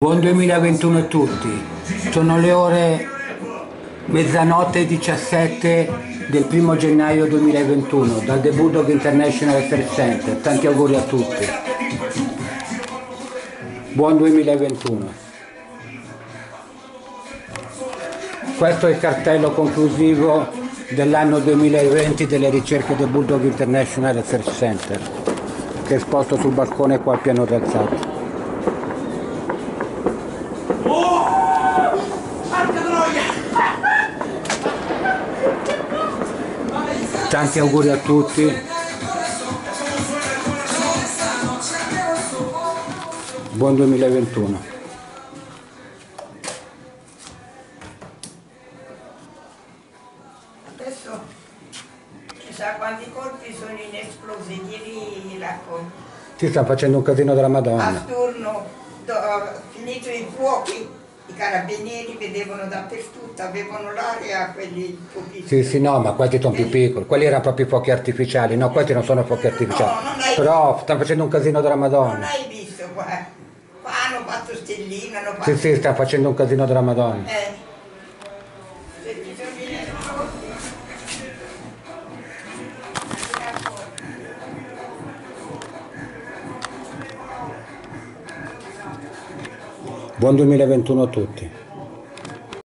Buon 2021 a tutti, sono le ore mezzanotte 17 del 1 gennaio 2021 dal The Bulldog International Research Center, tanti auguri a tutti, buon 2021. Questo è il cartello conclusivo dell'anno 2020 delle ricerche del Bulldog International Research Center, che è esposto sul balcone qua al piano rialzato. Tanti auguri a tutti, buon 2021. Adesso chissà quanti corpi sono inesplosi, ieri si sta facendo un casino della Madonna. A turno, finito i fuochi. I carabinieri vedevano dappertutto, avevano l'area, quelli pochissimi. Sì, sì, no, ma questi sono più piccoli, quelli erano proprio fuochi artificiali, no, questi non sono fuochi artificiali. No, non hai però visto. Stanno facendo un casino della Madonna. Non hai visto qua? Qua hanno fatto stellina, hanno fatto... Sì, sì, stanno facendo un casino della Madonna. Buon 2021 a tutti.